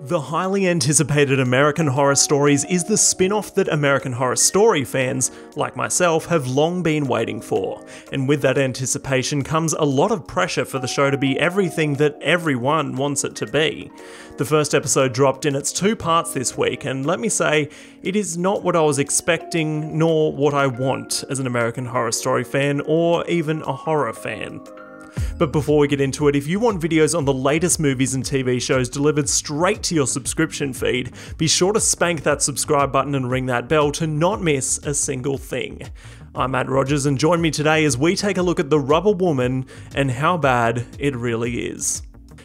The highly anticipated American Horror Stories is the spin-off that American Horror Story fans, like myself, have long been waiting for. And with that anticipation comes a lot of pressure for the show to be everything that everyone wants it to be. The first episode dropped in its two parts this week, and let me say, it is not what I was expecting, nor what I want as an American Horror Story fan, or even a horror fan. But before we get into it, if you want videos on the latest movies and TV shows delivered straight to your subscription feed, be sure to spank that subscribe button and ring that bell to not miss a single thing. I'm Matt Rogers, and join me today as we take a look at The Rubber Woman and how bad it really is.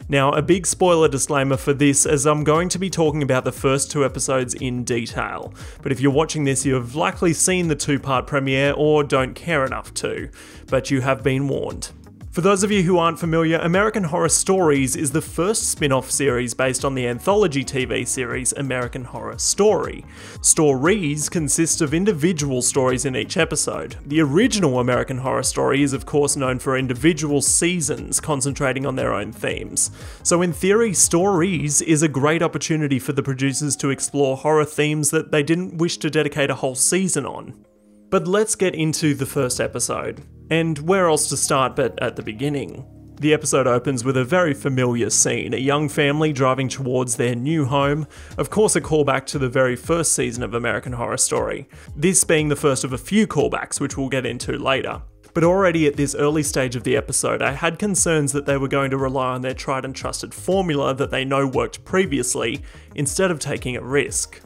Now, a big spoiler disclaimer for this, as I'm going to be talking about the first two episodes in detail, but if you're watching this you have likely seen the two-part premiere or don't care enough to, but you have been warned. For those of you who aren't familiar, American Horror Stories is the first spin-off series based on the anthology TV series American Horror Story. Stories consist of individual stories in each episode. The original American Horror Story is of course known for individual seasons concentrating on their own themes. So in theory, Stories is a great opportunity for the producers to explore horror themes that they didn't wish to dedicate a whole season on. But let's get into the first episode. And where else to start but at the beginning? The episode opens with a very familiar scene, a young family driving towards their new home, of course a callback to the very first season of American Horror Story, this being the first of a few callbacks which we'll get into later. But already at this early stage of the episode, I had concerns that they were going to rely on their tried and trusted formula that they know worked previously, instead of taking a risk.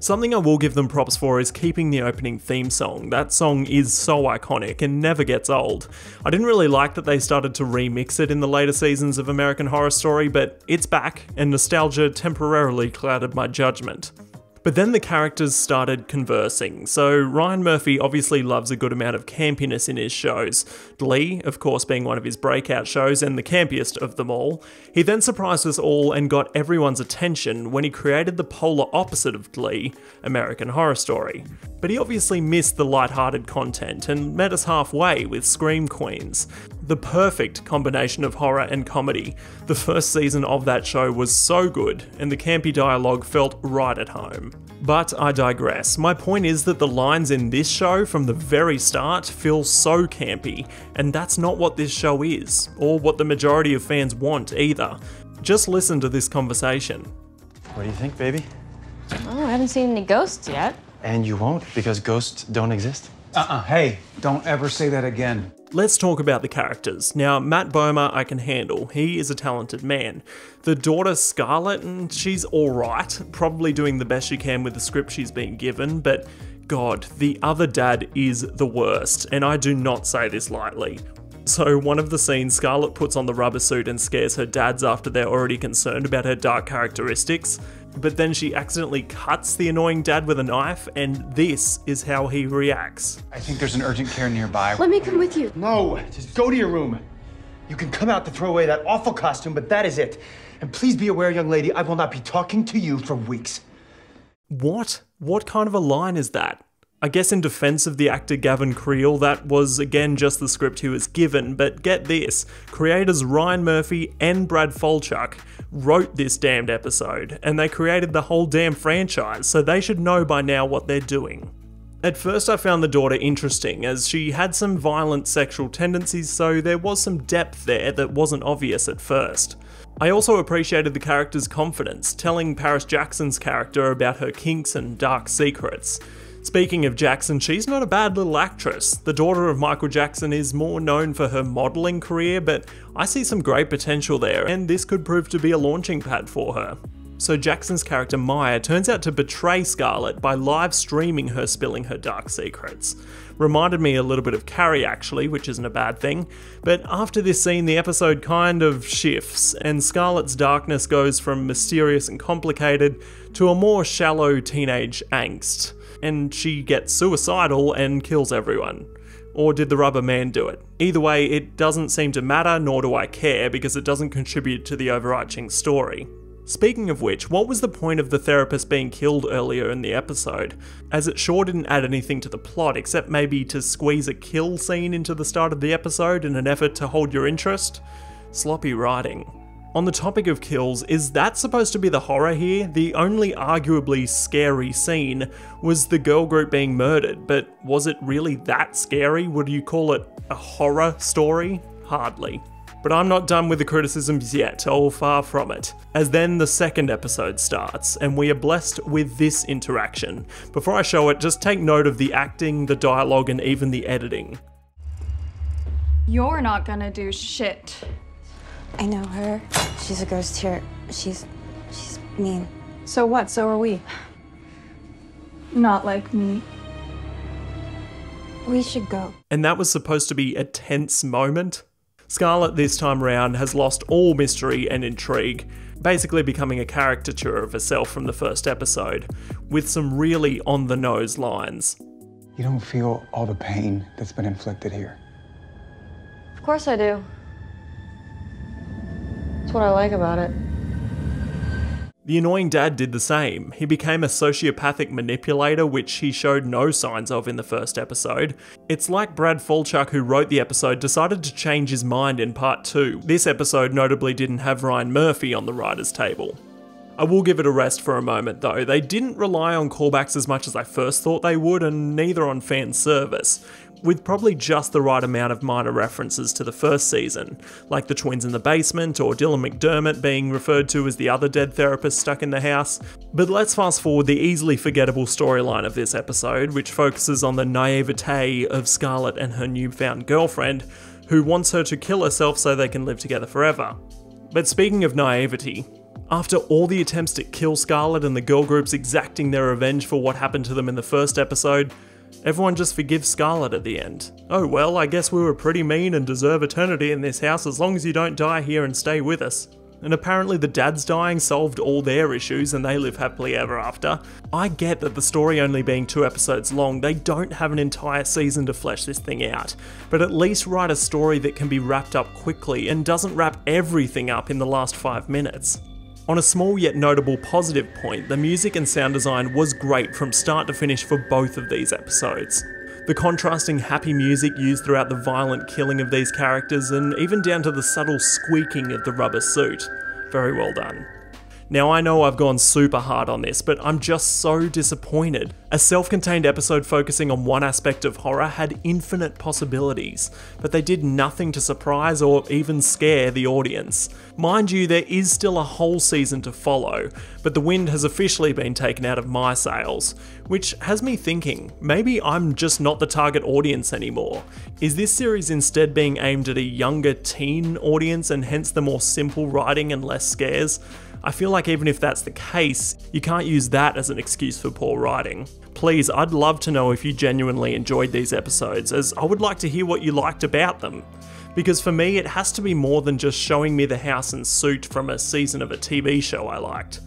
Something I will give them props for is keeping the opening theme song. That song is so iconic and never gets old. I didn't really like that they started to remix it in the later seasons of American Horror Story, but it's back, and nostalgia temporarily clouded my judgment. But then the characters started conversing, so Ryan Murphy obviously loves a good amount of campiness in his shows, Glee of course being one of his breakout shows and the campiest of them all. He then surprised us all and got everyone's attention when he created the polar opposite of Glee, American Horror Story. But he obviously missed the lighthearted content and met us halfway with Scream Queens. The perfect combination of horror and comedy. The first season of that show was so good, and the campy dialogue felt right at home. But I digress. My point is that the lines in this show from the very start feel so campy, and that's not what this show is, or what the majority of fans want either. Just listen to this conversation. What do you think, baby? Oh, I haven't seen any ghosts yet. And you won't, because ghosts don't exist. Hey, don't ever say that again. Let's talk about the characters. Now, Matt Bomer I can handle. He is a talented man. The daughter, Scarlett, she's alright, probably doing the best she can with the script she's been given, but God, the other dad is the worst, and I do not say this lightly. So one of the scenes, Scarlett puts on the rubber suit and scares her dads after they're already concerned about her dark characteristics, but then she accidentally cuts the annoying dad with a knife, and this is how he reacts. I think there's an urgent care nearby. Let me come with you. No, just go to your room. You can come out to throw away that awful costume, but that is it. And please be aware, young lady, I will not be talking to you for weeks. What? What kind of a line is that? I guess in defense of the actor Gavin Creel, that was again just the script he was given, but get this, creators Ryan Murphy and Brad Falchuk wrote this damned episode, and they created the whole damn franchise, so they should know by now what they're doing. At first I found the daughter interesting, as she had some violent sexual tendencies, so there was some depth there that wasn't obvious at first. I also appreciated the character's confidence, telling Paris Jackson's character about her kinks and dark secrets. Speaking of Jackson, she's not a bad little actress. The daughter of Michael Jackson is more known for her modelling career, but I see some great potential there, and this could prove to be a launching pad for her. So Jackson's character Maya turns out to betray Scarlett by live streaming her spilling her dark secrets. Reminded me a little bit of Carrie actually, which isn't a bad thing, but after this scene the episode kind of shifts, and Scarlett's darkness goes from mysterious and complicated to a more shallow teenage angst. And she gets suicidal and kills everyone. Or did the rubber man do it? Either way, it doesn't seem to matter, nor do I care, because it doesn't contribute to the overarching story. Speaking of which, what was the point of the therapist being killed earlier in the episode? As it sure didn't add anything to the plot, except maybe to squeeze a kill scene into the start of the episode in an effort to hold your interest? Sloppy writing. On the topic of kills, is that supposed to be the horror here? The only arguably scary scene was the girl group being murdered, but was it really that scary? Would you call it a horror story? Hardly. But I'm not done with the criticisms yet, oh far from it. As then the second episode starts, and we are blessed with this interaction. Before I show it, just take note of the acting, the dialogue, and even the editing. You're not gonna do shit. I know her. She's a ghost here. She's mean. So what? So are we. Not like me. We should go. And that was supposed to be a tense moment. Scarlett this time round has lost all mystery and intrigue, basically becoming a caricature of herself from the first episode, with some really on-the-nose lines. You don't feel all the pain that's been inflicted here. Of course I do. That's what I like about it. The annoying dad did the same. He became a sociopathic manipulator, which he showed no signs of in the first episode. It's like Brad Falchuk, who wrote the episode, decided to change his mind in part 2. This episode notably didn't have Ryan Murphy on the writer's table. I will give it a rest for a moment though. They didn't rely on callbacks as much as I first thought they would, and neither on fan service, with probably just the right amount of minor references to the first season, like the twins in the basement or Dylan McDermott being referred to as the other dead therapist stuck in the house. But let's fast forward the easily forgettable storyline of this episode, which focuses on the naivete of Scarlett and her newfound girlfriend, who wants her to kill herself so they can live together forever. But speaking of naivety, after all the attempts to kill Scarlett and the girl groups exacting their revenge for what happened to them in the first episode, everyone just forgives Scarlett at the end. Oh well, I guess we were pretty mean and deserve eternity in this house as long as you don't die here and stay with us. And apparently the dad's dying solved all their issues and they live happily ever after. I get that the story only being 2 episodes long, they don't have an entire season to flesh this thing out, but at least write a story that can be wrapped up quickly and doesn't wrap everything up in the last 5 minutes. On a small yet notable positive point, the music and sound design was great from start to finish for both of these episodes. The contrasting happy music used throughout the violent killing of these characters, and even down to the subtle squeaking of the rubber suit. Very well done. Now I know I've gone super hard on this, but I'm just so disappointed. A self-contained episode focusing on one aspect of horror had infinite possibilities, but they did nothing to surprise or even scare the audience. Mind you, there is still a whole season to follow, but the wind has officially been taken out of my sails, which has me thinking, maybe I'm just not the target audience anymore. Is this series instead being aimed at a younger teen audience and hence the more simple writing and less scares? I feel like even if that's the case, you can't use that as an excuse for poor writing. Please, I'd love to know if you genuinely enjoyed these episodes, as I would like to hear what you liked about them. Because for me, it has to be more than just showing me the house and suit from a season of a TV show I liked.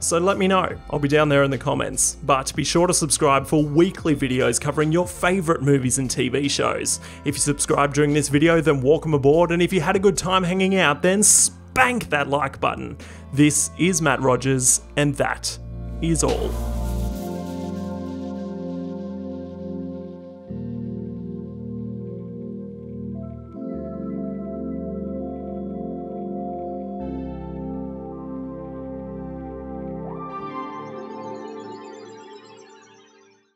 So let me know, I'll be down there in the comments. But be sure to subscribe for weekly videos covering your favourite movies and TV shows. If you subscribe during this video, then welcome aboard, and if you had a good time hanging out, then spank that like button. This is Matt Rogers, and that is all.